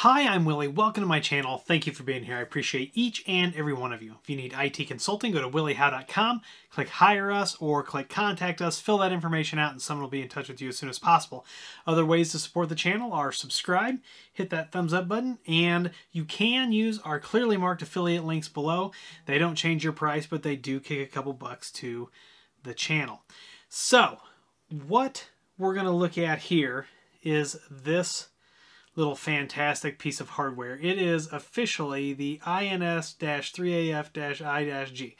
Hi, I'm Willie. Welcome to my channel. Thank you for being here. I appreciate each and every one of you. If you need IT consulting, go to williehowe.com, click hire us or click contact us, fill that information out, and someone will be in touch with you as soon as possible. Other ways to support the channel are subscribe, hit that thumbs up button, and you can use our clearly marked affiliate links below. They don't change your price, but they do kick a couple bucks to the channel. So what we're going to look at here is this little fantastic piece of hardware. It is officially the INS-3AF-I-G.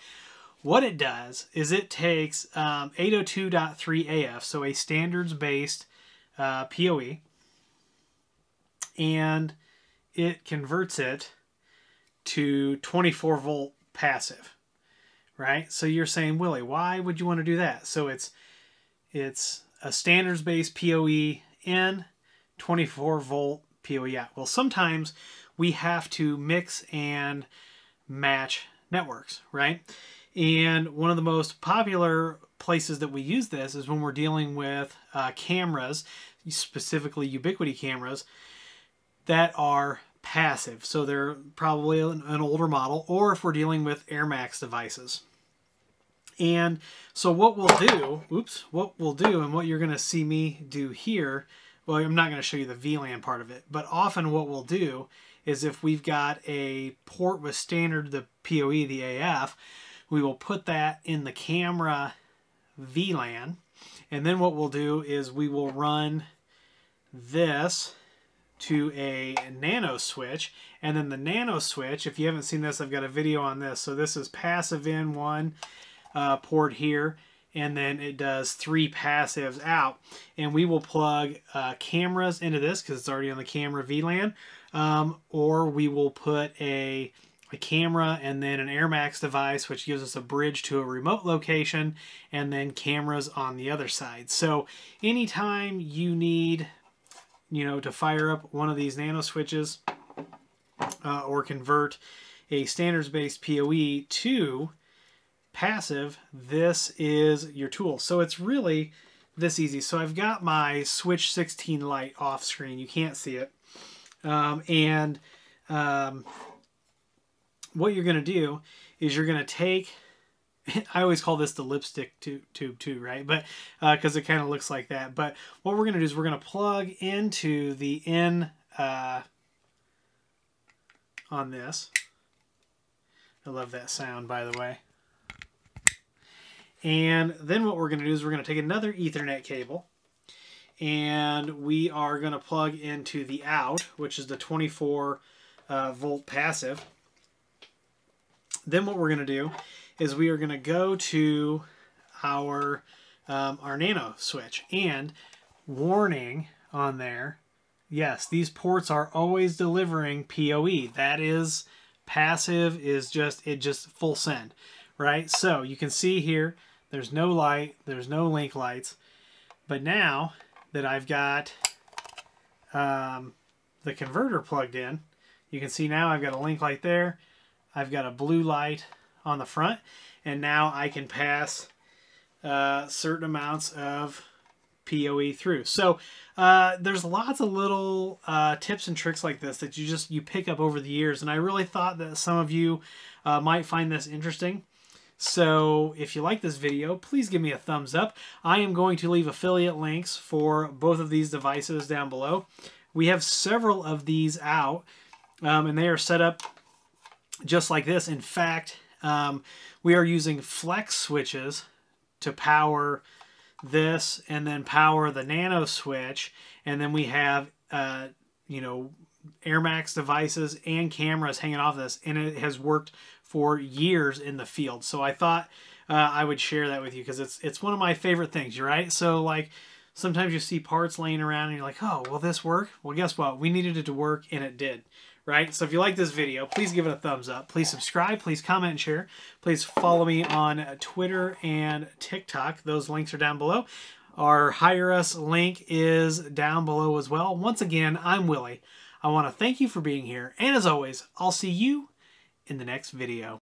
What it does is it takes 802.3af, so a standards-based PoE, and it converts it to 24-volt passive, right? So you're saying, Willie, why would you want to do that? So it's a standards-based PoE in, 24-volt PoE out. Well, sometimes we have to mix and match networks, right? And one of the most popular places that we use this is when we're dealing with cameras, specifically Ubiquiti cameras, that are passive. So they're probably an older model, or if we're dealing with airMAX devices. And so what we'll do, and what you're going to see me do here, well, I'm not going to show you the VLAN part of it, but often what we'll do is if we've got a port with standard, the PoE, the AF, we will put that in the camera VLAN. And then what we'll do is we will run this to a NanoSwitch. And then the NanoSwitch, if you haven't seen this, I've got a video on this. So this is passive in one port here. And then it does three passives out. And we will plug cameras into this because it's already on the camera VLAN. Or we will put a camera and then an airMAX device, which gives us a bridge to a remote location, and then cameras on the other side. So anytime you need, you know, to fire up one of these nano switches or convert a standards-based PoE to passive, this is your tool. So it's really this easy. So I've got my switch 16 light off screen. You can't see it. What you're going to do is you're going to take, I always call this the lipstick tube too, right? But because it kind of looks like that. But what we're going to do is we're going to plug into the in on this. I love that sound, by the way. And then what we're going to do is we're going to take another Ethernet cable and we are going to plug into the out, which is the 24-volt passive. Then what we're going to do is we are going to go to our nano switch. And warning on there, yes, these ports are always delivering PoE. That is passive, is just full send. Right, so you can see here, there's no light, there's no link lights. But now that I've got the converter plugged in, you can see now I've got a link light there. I've got a blue light on the front. And now I can pass certain amounts of PoE through. So there's lots of little tips and tricks like this that you pick up over the years. And I really thought that some of you might find this interesting. So if you like this video, please give me a thumbs up. I am going to leave affiliate links for both of these devices down below. We have several of these out, and they are set up just like this. In fact, we are using flex switches to power this and then power the nano switch. And then we have, you know, airMAX devices and cameras hanging off this, and it has worked for years in the field. So I thought I would share that with you because it's one of my favorite things, right? So like sometimes you see parts laying around and you're like, oh, will this work? Well, guess what? We needed it to work and it did, right? So if you like this video, please give it a thumbs up. Please subscribe. Please comment and share. Please follow me on Twitter and TikTok. Those links are down below. Our Hire Us link is down below as well. Once again, I'm Willie. I want to thank you for being here, and as always, I'll see you in the next video.